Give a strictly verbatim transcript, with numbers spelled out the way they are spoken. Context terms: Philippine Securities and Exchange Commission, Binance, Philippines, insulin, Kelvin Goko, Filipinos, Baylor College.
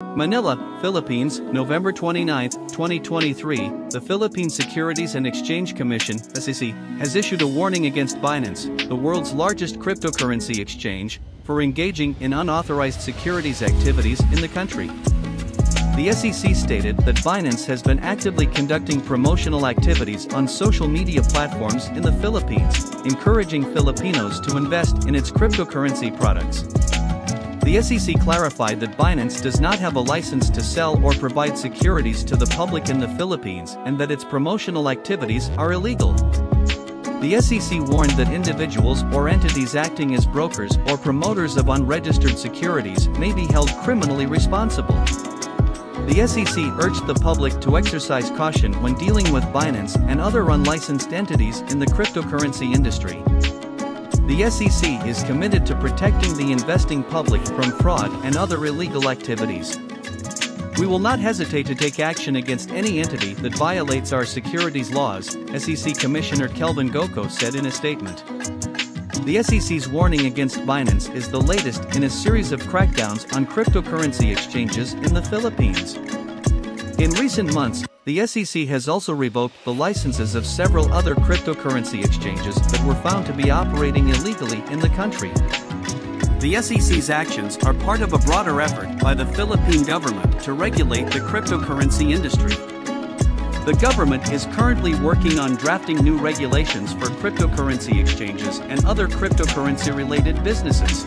Manila, Philippines, November twenty-ninth, twenty twenty-three, the Philippine Securities and Exchange Commission (S E C) has issued a warning against Binance, the world's largest cryptocurrency exchange, for engaging in unauthorized securities activities in the country. The S E C stated that Binance has been actively conducting promotional activities on social media platforms in the Philippines, encouraging Filipinos to invest in its cryptocurrency products. The S E C clarified that Binance does not have a license to sell or provide securities to the public in the Philippines and that its promotional activities are illegal. The S E C warned that individuals or entities acting as brokers or promoters of unregistered securities may be held criminally responsible. The S E C urged the public to exercise caution when dealing with Binance and other unlicensed entities in the cryptocurrency industry. The S E C is committed to protecting the investing public from fraud and other illegal activities. We will not hesitate to take action against any entity that violates our securities laws, S E C Commissioner Kelvin Goko said in a statement. The S E C's warning against Binance is the latest in a series of crackdowns on cryptocurrency exchanges in the Philippines. In recent months, the S E C has also revoked the licenses of several other cryptocurrency exchanges that were found to be operating illegally in the country. The S E C's actions are part of a broader effort by the Philippine government to regulate the cryptocurrency industry. The government is currently working on drafting new regulations for cryptocurrency exchanges and other cryptocurrency-related businesses.